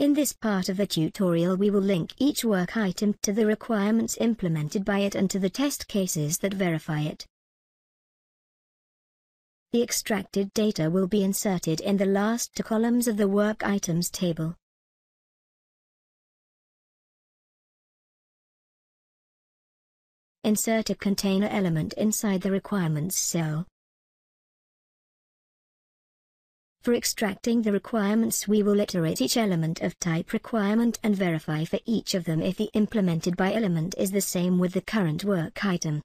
In this part of the tutorial we will link each work item to the requirements implemented by it and to the test cases that verify it. The extracted data will be inserted in the last two columns of the work items table. Insert a container element inside the requirements cell. For extracting the requirements, we will iterate each element of type requirement and verify for each of them if the implemented by element is the same with the current work item.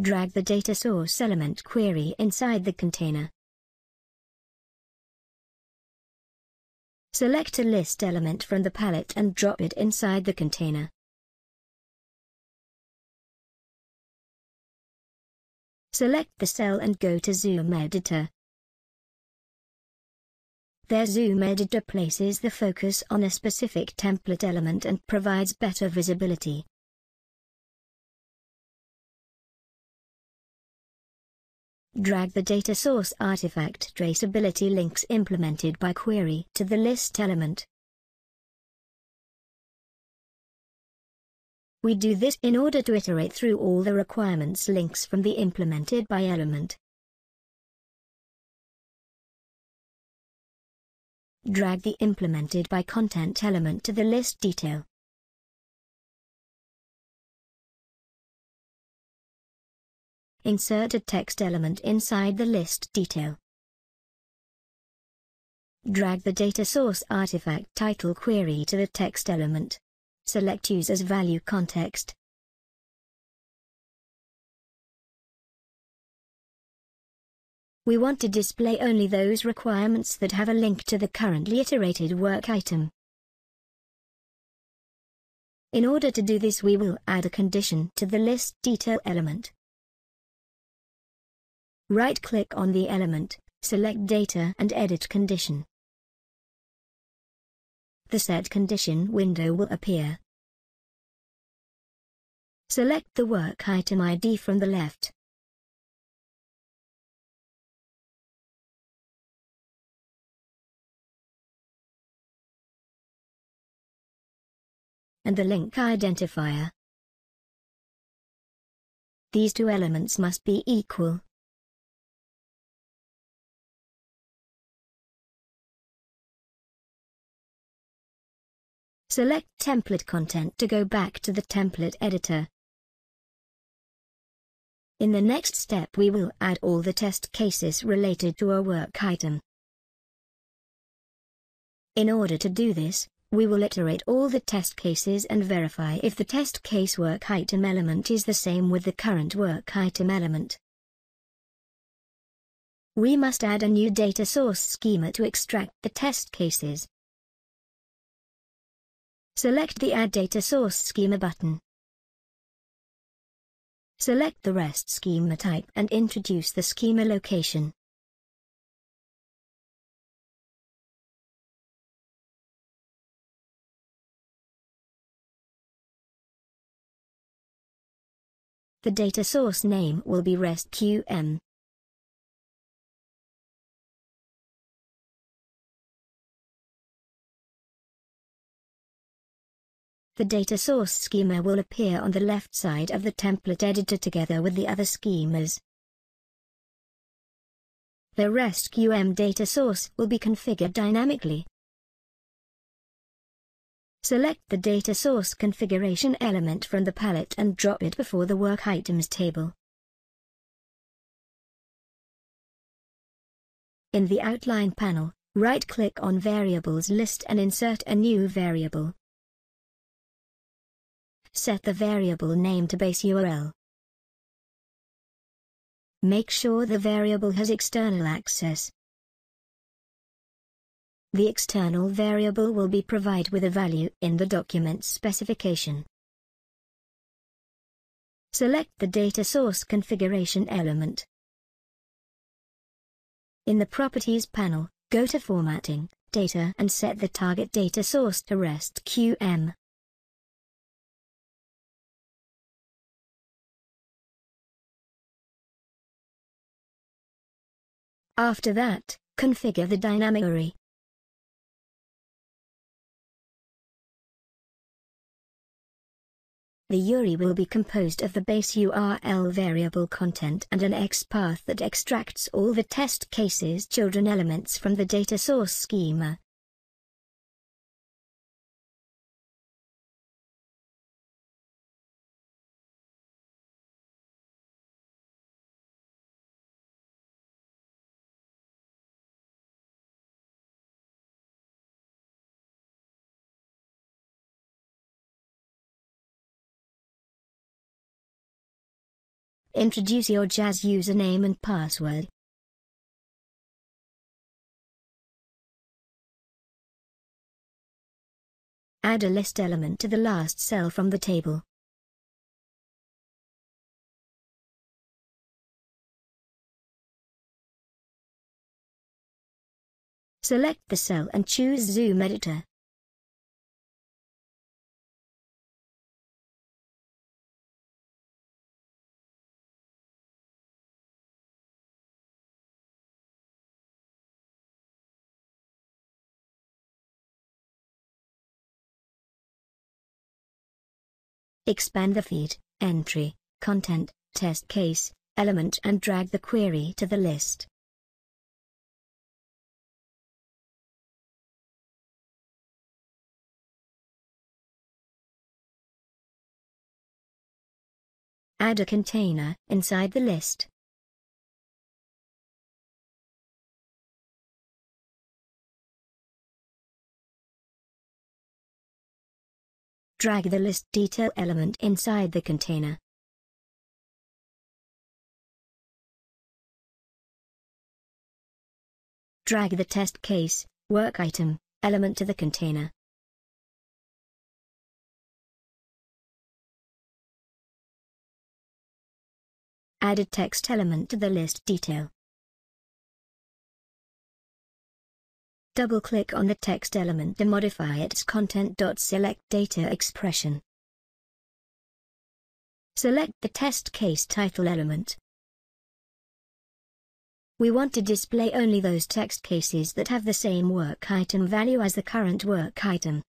Drag the data source element query inside the container. Select a list element from the palette and drop it inside the container. Select the cell and go to Zoom Editor. There, Zoom Editor places the focus on a specific template element and provides better visibility. Drag the Data Source Artifact Traceability links implemented by query to the list element. We do this in order to iterate through all the requirements links from the implemented by element. Drag the implemented by content element to the list detail. Insert a text element inside the list detail. Drag the data source artifact title query to the text element. Select Use as Value Context. We want to display only those requirements that have a link to the currently iterated work item. In order to do this, we will add a condition to the list detail element. Right-click on the element, select Data and Edit Condition. The Set Condition window will appear. Select the work item ID from the left. And the link identifier. These two elements must be equal. Select template content to go back to the template editor. In the next step, we will add all the test cases related to a work item. In order to do this, we will iterate all the test cases and verify if the test case work item element is the same with the current work item element. We must add a new data source schema to extract the test cases. Select the Add Data Source Schema button. Select the REST schema type and introduce the schema location. The data source name will be REST QM. The data source schema will appear on the left side of the template editor together with the other schemas. The REST QM data source will be configured dynamically. Select the data source configuration element from the palette and drop it before the work items table. In the outline panel, right-click on Variables list and insert a new variable. Set the variable name to base URL. Make sure the variable has external access. The external variable will be provided with a value in the document specification. Select the data source configuration element. In the Properties panel, go to Formatting, Data and set the target data source to REST QM. After that, Configure the dynamic array. The URI will be composed of the base URL variable content and an XPath that extracts all the test cases children elements from the data source schema. Introduce your jazz username and password. Add a list element to the last cell from the table. Select the cell and choose Zoom Editor. Expand the feed, entry, content, test case, element and drag the query to the list. Add a container inside the list. Drag the list detail element inside the container. Drag the test case, work item, element to the container. Add a text element to the list detail. Double-click on the text element to modify its content. Select data expression. Select the test case title element. We want to display only those text cases that have the same work item value as the current work item.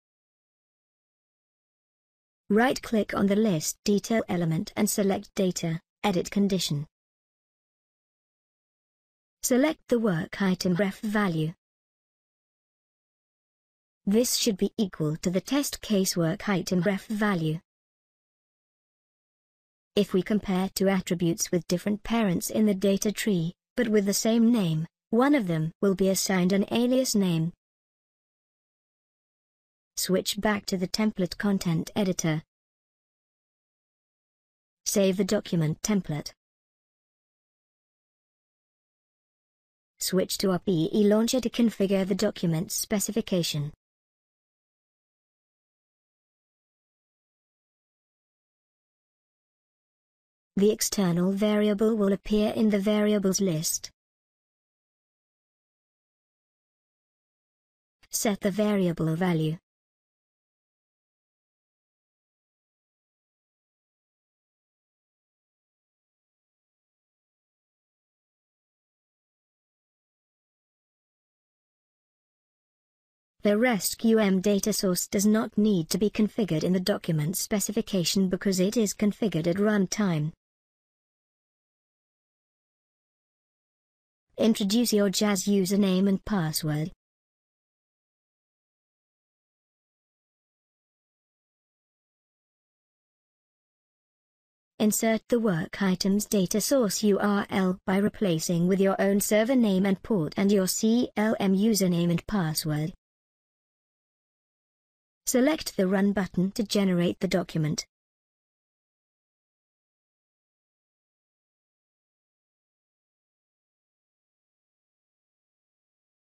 Right-click on the list detail element and select Data, Edit Condition. Select the work item ref value. This should be equal to the test case work item ref value. If we compare two attributes with different parents in the data tree, but with the same name, one of them will be assigned an alias name. Switch back to the template content editor. Save the document template. Switch to our PE launcher to configure the document specification. The external variable will appear in the variables list. Set the variable value. The REST QM data source does not need to be configured in the document specification because it is configured at runtime. Introduce your jazz username and password. Insert the work item's data source URL by replacing with your own server name and port and your CLM username and password. Select the Run button to generate the document.